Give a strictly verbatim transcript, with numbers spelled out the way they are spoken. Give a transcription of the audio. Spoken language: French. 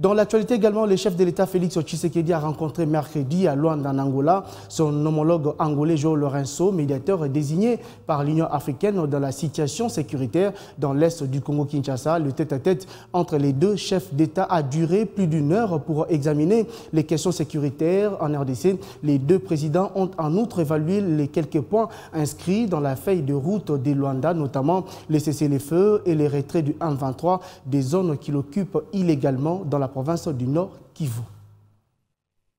Dans l'actualité également, le chef de l'État Félix Tshisekedi a rencontré mercredi à Luanda en Angola son homologue angolais João Lourenço, médiateur désigné par l'Union africaine dans la situation sécuritaire dans l'est du Congo-Kinshasa. Le tête-à-tête entre les deux chefs d'État a duré plus d'une heure pour examiner les questions sécuritaires en R D C. Les deux présidents ont en outre évalué les quelques points inscrits dans la feuille de route de Luanda, notamment les cessez-le-feu et les retraits du M vingt-trois des zones qu'il occupe illégalement dans la province du Nord Kivu.